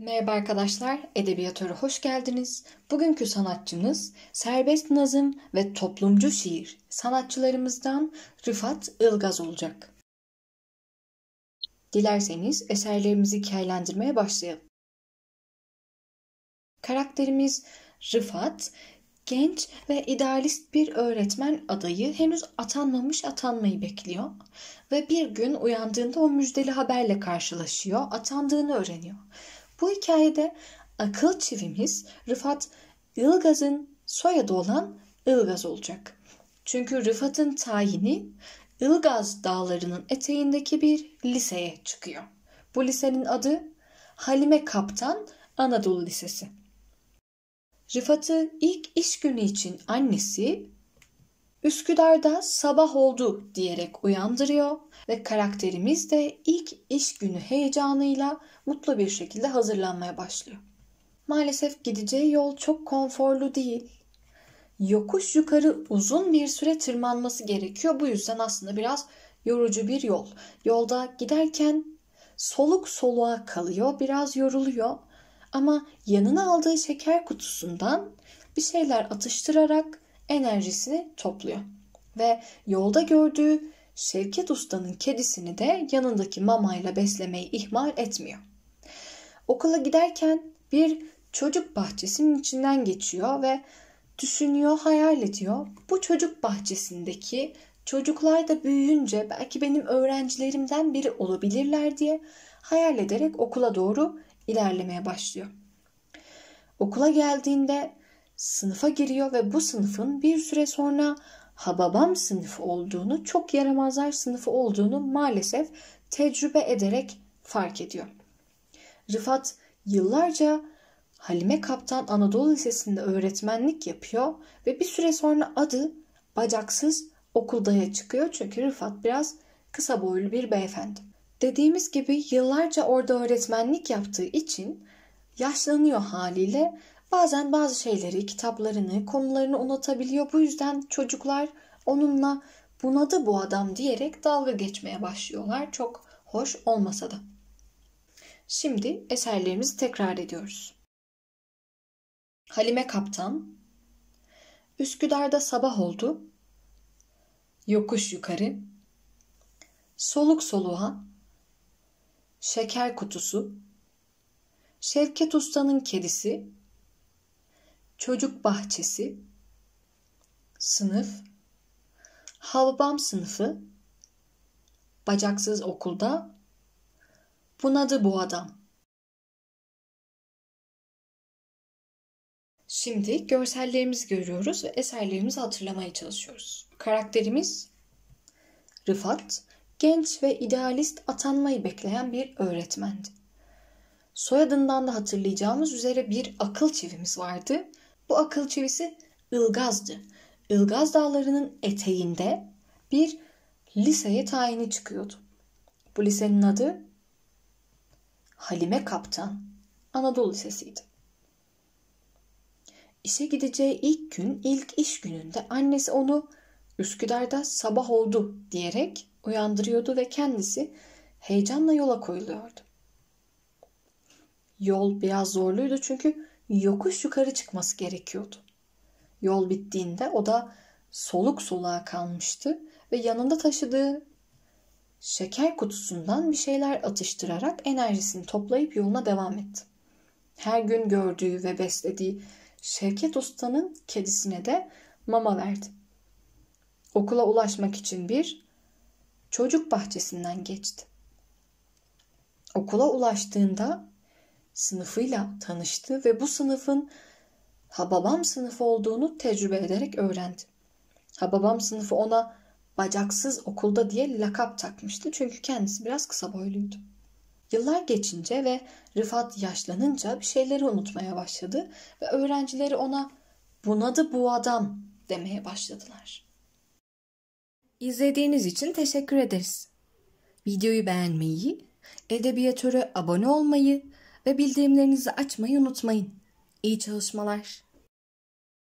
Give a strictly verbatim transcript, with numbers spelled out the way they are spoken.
Merhaba arkadaşlar, Edebiyatör'e hoş geldiniz. Bugünkü sanatçımız Serbest Nazım ve Toplumcu Şiir sanatçılarımızdan Rıfat Ilgaz olacak. Dilerseniz eserlerimizi hikayelendirmeye başlayalım. Karakterimiz Rıfat, genç ve idealist bir öğretmen adayı henüz atanmamış atanmayı bekliyor ve bir gün uyandığında o müjdeli haberle karşılaşıyor, atandığını öğreniyor. Bu hikayede akıl çivimiz Rıfat Ilgaz'ın soyadı olan Ilgaz olacak. Çünkü Rıfat'ın tayini Ilgaz dağlarının eteğindeki bir liseye çıkıyor. Bu lisenin adı Halime Kaptan Anadolu Lisesi. Rıfat'ı ilk iş günü için annesi Üsküdar'da sabah oldu diyerek uyandırıyor ve karakterimiz de ilk iş günü heyecanıyla mutlu bir şekilde hazırlanmaya başlıyor. Maalesef gideceği yol çok konforlu değil. Yokuş yukarı uzun bir süre tırmanması gerekiyor. Bu yüzden aslında biraz yorucu bir yol. Yolda giderken soluk soluğa kalıyor, biraz yoruluyor ama yanına aldığı şeker kutusundan bir şeyler atıştırarak enerjisini topluyor ve yolda gördüğü Şevket Usta'nın kedisini de yanındaki mamayla beslemeyi ihmal etmiyor. Okula giderken bir çocuk bahçesinin içinden geçiyor ve düşünüyor, hayal ediyor. Bu çocuk bahçesindeki çocuklar da büyüyünce belki benim öğrencilerimden biri olabilirler diye hayal ederek okula doğru ilerlemeye başlıyor. Okula geldiğinde sınıfa giriyor ve bu sınıfın bir süre sonra Hababam Sınıfı olduğunu, çok yaramazlar sınıfı olduğunu maalesef tecrübe ederek fark ediyor. Rıfat yıllarca Halime Kaptan Anadolu Lisesi'nde öğretmenlik yapıyor ve bir süre sonra adı Bacaksız Okulda'ya çıkıyor çünkü Rıfat biraz kısa boylu bir beyefendi. Dediğimiz gibi yıllarca orada öğretmenlik yaptığı için yaşlanıyor haliyle. Bazen bazı şeyleri, kitaplarını, konularını unutabiliyor. Bu yüzden çocuklar onunla "Bunadı Bu Adam" diyerek dalga geçmeye başlıyorlar. Çok hoş olmasa da. Şimdi eserlerimizi tekrar ediyoruz. Halime Kaptan, Üsküdar'da sabah oldu, Yokuş Yukarı, Soluk Soluğa, Şeker Kutusu, Şevket Usta'nın Kedisi, Çocuk Bahçesi, Sınıf, Hababam Sınıfı, Bacaksız Okulda, Bunadı Bu Adam. Şimdi görsellerimizi görüyoruz ve eserlerimizi hatırlamaya çalışıyoruz. Karakterimiz Rıfat, genç ve idealist atanmayı bekleyen bir öğretmendi. Soyadından da hatırlayacağımız üzere bir akıl çivimiz vardı. Bu akıl çivisi Ilgaz'dı. Ilgaz dağlarının eteğinde bir liseye tayini çıkıyordu. Bu lisenin adı Halime Kaptan Anadolu Lisesi'ydi. İşe gideceği ilk gün, ilk iş gününde annesi onu Üsküdar'da sabah oldu diyerek uyandırıyordu ve kendisi heyecanla yola koyuluyordu. Yol biraz zorluydu çünkü yokuş yukarı çıkması gerekiyordu. Yol bittiğinde o da soluk soluğa kalmıştı ve yanında taşıdığı şeker kutusundan bir şeyler atıştırarak enerjisini toplayıp yoluna devam etti. Her gün gördüğü ve beslediği Şevket Usta'nın kedisine de mama verdi. Okula ulaşmak için bir çocuk bahçesinden geçti. Okula ulaştığında sınıfıyla tanıştı ve bu sınıfın Hababam Sınıfı olduğunu tecrübe ederek öğrendi. Hababam Sınıfı ona Bacaksız Okulda diye lakap takmıştı çünkü kendisi biraz kısa boyluydu. Yıllar geçince ve Rıfat yaşlanınca bir şeyleri unutmaya başladı ve öğrencileri ona "Bunadı Bu Adam" demeye başladılar. İzlediğiniz için teşekkür ederiz. Videoyu beğenmeyi, Edebiyatör'e abone olmayı ve bildirimlerinizi açmayı unutmayın. İyi çalışmalar.